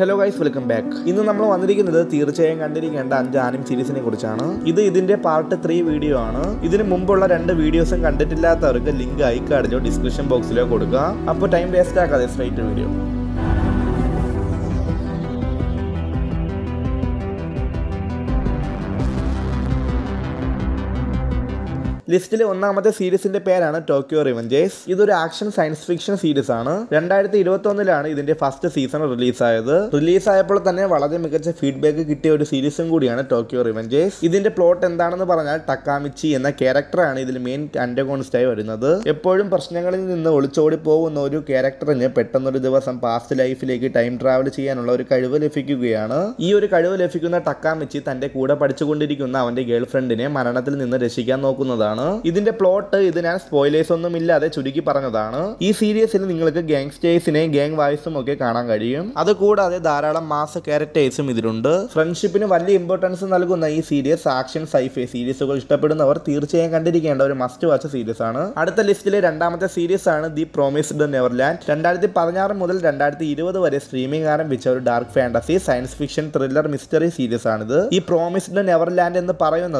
Hello guys, welcome back. This is the anime series. This is part 3 video. This is the videos link in the description box. Now time to stack this video. List le onnaamathe series inde perana Tokyo Revengers. This is an action science fiction series aanu. 2021 il aanu idinte first season release aayathu. Release aayappol thanne valare mikacha feedback kittiya oru series um koodiyana Tokyo Revengers. Idinte plot endaanennu paranjal Takamichi enna character aanu idil main antagonist ayi varunathu. Eppozhum prashnagalil ninnu olichodi povunna oru character ne pettannu oru divasam past life ilekku time travel cheyanulla oru kazhivu lefikkukayaanu. Ee oru kazhivu lefikkunna Takamichi thante kooda padichukondirikkunna avante girlfriend ne maranathil ninnu rakshikkan nokkunnathu. This is the plot, this is the spoilers. This series is a gangsters, gang wives. That's why the mass characters. Friendship is very important in this series. Action sci-fi series is a must-watch series. Another list is The Promised Neverland. 2016 streaming a dark fantasy, science fiction, thriller, mystery series. The Promised Neverland is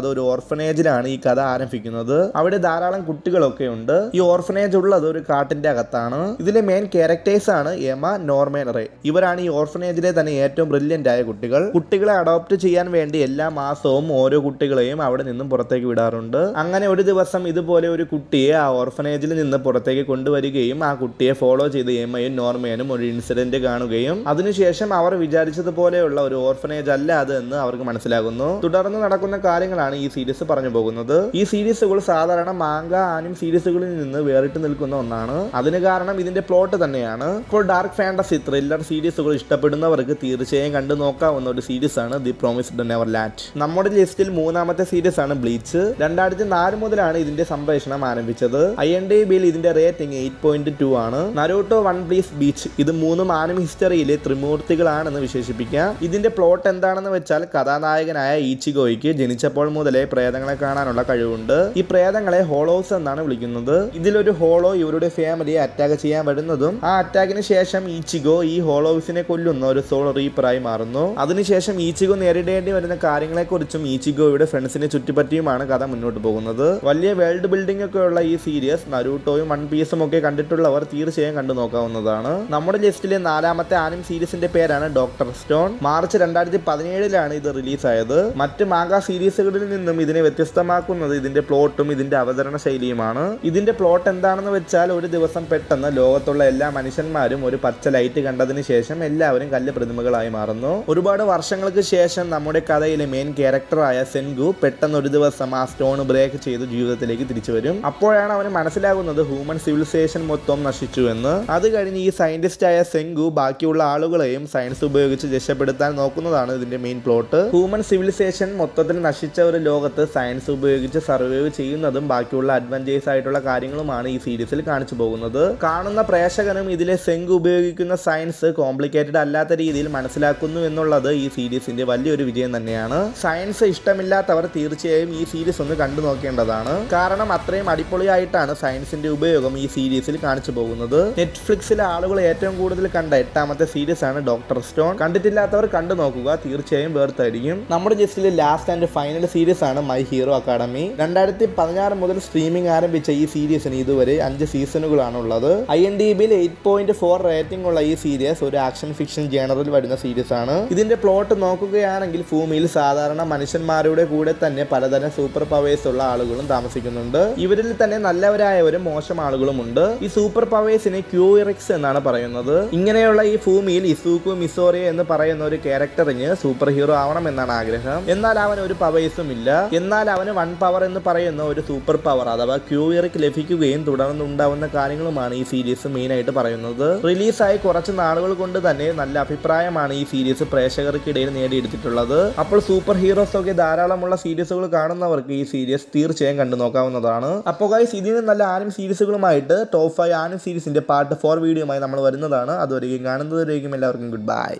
an orphanage. Avide dharalam kuttikalukke undu. Ee orphanage ullathu oru kaatinte agathana. Idile main characters aanu Emma, Norman, Ray. Ivarana ee orphanage ile thane ettavum brilliant aaya kuttikal. Kuttikale adopt cheyan vendi ella maasavum oro kuttikaleyum avade ninnum porathekku vidarundu. Angane oru divasam idupole oru kuttiye aa orphanage il ninnu porathekku konduvarikkayum aa kuttiye follow cheythu Emmayum Normanum oru incident kaanugayum adineshesham avar vicharichathupoleയുള്ള oru orphanage alla adu ennu avarku manasilagunnu. Tudarnnu nadakkunna kaaryangalana ee series paranju pogunnathu. Ee series സാധാരണ മാംഗ anime സീരീസുകളിൽ നിന്ന് വേറിട്ട് നിൽക്കുന്ന ഒന്നാണ്. അതിന് കാരണം ഇതിന്റെ plot തന്നെയാണ്. ഇപ്പോൾ ഡാർക്ക് ഫാന്റസി ത്രില്ലർ സീരീസുകൾ ഇഷ്ടപ്പെടുന്നവർക്ക് തീർച്ചയായും കണ്ടു നോക്കാവുന്ന ഒരു സീരീസാണ് ദി പ്രോമിസ്ഡ് നെവർലാൻഡ്. നമ്മുടെ ലിസ്റ്റിൽ മൂന്നാമത്തെ സീരീസാണ് ബ്ലീച്ച്. 2004 മുതലാണ് ഇതിന്റെ സംപ്രേഷണം ആരംഭിച്ചത്. IMDb ഇതിന്റെ റേറ്റിംഗ് 8.2 ആണ്. നരൂട്ടോ വൺ പ്ലീസ് ബീച്ച് ഇത് മൂന്നും ആനിം ഹിസ്റ്ററിയിലെ ത്രിമൂർത്തികളാണെന്ന് വിശേഷിപ്പിക്കാം. ഇതിന്റെ പ്ലോട്ട് എന്താണെന്ന് വെച്ചാൽ കഥാനായകനായ ഈച്ചിഗോയ്ക്ക് ജനിച്ചപ്പോൾ മുതലേ പ്രേതങ്ങളെ കാണാനുള്ള കഴിവുണ്ട്. ഈ പ്രേതങ്ങളെ ഹോളോസ് എന്നാണ് വിളിക്കുന്നത്. ഇതിലൊരു ഹോളോ ഇവരുടെ ഫാമിലിയെ അറ്റാക്ക് ചെയ്യാൻ വരുന്നതും ആ അറ്റാക്കിന് ശേഷം ഈച്ചിഗോ ഈ ഹോളോസിനെ കൊല്ലുന്ന ഒരു സോൾ റീപ്പറായി മാറുന്നു. അതിനുശേഷം ഈച്ചിഗോ നേരിടേണ്ടി വരുന്ന കാര്യങ്ങളെക്കുറിച്ചും ഈച്ചിഗോയുടെ ഫ്രണ്ട്സിനെ ചുറ്റിപ്പറ്റിയുമാണ് കഥ മുന്നോട്ട് പോകുന്നത്. വലിയ വേൾഡ് ബിൽഡിംഗ് ഒക്കെ ഉള്ള ഈ സീരീസ് നരൂട്ടോയും വൺ പീസും ഒക്കെ കണ്ടിട്ടുള്ളവർ തീർച്ചയായും കണ്ടു നോക്കാവുന്നതാണ്. നമ്മുടെ ലിസ്റ്റിലെ നാലാമത്തെ ആനിം സീരീസിന്റെ പേരാണ് ഡോക്ടർ സ്റ്റോൺ. മാർച്ച് 2017 ഇത് റിലീസായത്. മറ്റ് മാങ്ക സീരീസുകളിൽ നിന്നും ഇതിനെ വ്യത്യസ്തമാക്കുന്നത് ഇതിന്റെ പ്ലോട്ട് ഇതിന്റെ അവതരണ ശൈലിയുമാണ്. ഇതിന്റെ പ്ലോട്ട് എന്താണെന്ന് വെച്ചാൽ ഒരു ദിവസം പെട്ടെന്ന് ലോകത്തുള്ള എല്ലാ മനുഷ്യന്മാരും ഒരു പച്ച ലൈറ്റ് കണ്ടതിന് ശേഷം എല്ലാവരും കല്ല് പ്രതിമകളായി മാറുന്നു. ഒരുപാട് വർഷങ്ങൾക്ക് ശേഷം നമ്മുടെ കഥയിലെ മെയിൻ ക്യാരക്ടറായ സെൻഗു പെട്ടെന്ന് ഒരു ദിവസം ആ സ്റ്റോൺ ബ്രേക്ക് ചെയ്ത് ജീവിതത്തിലേക്ക് തിരിച്ചു വരും. അപ്പോഴാണ് അവന് മനസ്സിലാകുന്നത് ഹ്യൂമൻ സിവിലൈസേഷൻ മൊത്തം നശിച്ചു എന്ന്. അത് കഴിഞ്ഞ് ഈ സയന്റിസ്റ്റായ സെൻഗു ബാക്കിയുള്ള ആളുകളെയും സയൻസ് ഉപയോഗിച്ച് രക്ഷപ്പെടുത്താൻ നോക്കുന്നതാണ് ഇതിന്റെ മെയിൻ പ്ലോട്ട്. ഹ്യൂമൻ സിവിലൈസേഷൻ മൊത്തത്തിൽ നശിച്ച ഒരു ലോകത്ത് സയൻസ് ഉപയോഗിച്ച് സർവൈവ് ചെയ്യുന്നതും ബാക്കിയുള്ള അഡ്വഞ്ചേഴ്സ് ആയിട്ടുള്ള കാര്യങ്ങളുമാണ് ഈ സീരീസിൽ കാണിച്ചു പോകുന്നത്. കാണുന്ന പ്രേക്ഷകനും ഇതിലെ സെങ്ക് ഉപയോഗിക്കുന്ന സയൻസ് കോംപ്ലിക്കേറ്റഡ് അല്ലാത്ത രീതിയിൽ മനസ്സിലാക്കുന്നു എന്നുള്ളത് ഈ സീരീസിന്റെ വലിയൊരു വിജയം തന്നെയാണ്. സയൻസ് ഇഷ്ടമില്ലാത്തവർ തീർച്ചയായും ഈ സീരീസ് ഒന്ന് കണ്ടു നോക്കേണ്ടതാണ്. കാരണം അത്രയും അടിപൊളിയായിട്ടാണ് സയൻസിന്റെ ഉപയോഗം ഈ സീരീസിൽ കാണിച്ചു പോകുന്നത്. നെറ്റ്ഫ്ലിക്സിലെ ആളുകൾ ഏറ്റവും കൂടുതൽ കണ്ട 8ാമത്തെ സീരീസാണ് ഡോക്ടർ സ്റ്റോൺ. കണ്ടിട്ടില്ലാത്തവർ കണ്ടു നോക്കുക, തീർച്ചയായും വേർത്തായിരിക്കും. നമ്മുടെ ലിസ്റ്റിലെ ലാസ്റ്റ് ആൻഡ് ഫൈനൽ സീരീസാണ് മൈ ഹീറോ അക്കാഡമി. 2016 മുതൽ സ്ട്രീമിംഗ് ആരംഭിച്ച ഈ സീരീസിന് ഇതുവരെ 5 സീസണുകളാണുള്ളത്. IMDbയിൽ 8.4 റേറ്റിംഗ് ഉള്ള ഈ സീരീസ് ഒരു ആക്ഷൻ ഫിക്ഷൻ ജേണറിൽ വരുന്ന സീരീസാണ്. ഇതിന്റെ പ്ലോട്ട് നോക്കുകയാണെങ്കിൽ ഭൂമിയിൽ സാധാരണ മനുഷ്യന്മാരുടെ കൂടെ തന്നെ പലതരം സൂപ്പർ പവേഴ്സ് ഉള്ള ആളുകളും താമസിക്കുന്നുണ്ട്. ഇവരിൽ തന്നെ നല്ലവരായവരും മോശം ആളുകളുമുണ്ട്. ഈ സൂപ്പർ പവേഴ്സിനെ ക്യൂറിക്സ് എന്നാണ് പറയുന്നത്. ഇങ്ങനെയുള്ള ഈ ഭൂമിയിൽ ഇസൂക്കു മിസോറി എന്ന് പറയുന്ന ഒരു ക്യാരക്ടറിന് സൂപ്പർ ഹീറോ ആവണം എന്നാണ് ആഗ്രഹം. എന്നാൽ അവൻ ഒരു പവേഴ്സും ഇല്ല. എന്നാൽ അവന് വൺ പവർ എന്ന് പറയുന്ന ഒരു സൂപ്പർ പവർ അഥവാ ക്യൂറിക്ക് ലഭിക്കുകയും തുടർന്നുണ്ടാവുന്ന കാര്യങ്ങളുമാണ് ഈ സീരീസ് മെയിനായിട്ട് പറയുന്നത്. റിലീസായി കുറച്ച് നാളുകൾ കൊണ്ട് തന്നെ നല്ല അഭിപ്രായമാണ് ഈ സീരീസ് പ്രേക്ഷകർക്കിടയിൽ നേടിയെടുത്തിട്ടുള്ളത്. അപ്പോൾ സൂപ്പർ ഹീറോസ് ഒക്കെ ധാരാളമുള്ള സീരീസുകൾ കാണുന്നവർക്ക് ഈ സീരീസ് തീർച്ചയായും കണ്ടു നോക്കാവുന്നതാണ്. അപ്പോൾ ഗൈസ്, ഇതിന് നല്ല ആനിം സീരീസുകളുമായിട്ട് ടോപ്പ് 5 ആനിം സീരീസിന്റെ പാർട്ട് 4 വീഡിയോയുമായി നമ്മൾ വരുന്നതാണ്. അതുവരെയും കാണുന്നതുവരെയും എല്ലാവർക്കും ഗുഡ് ബൈ.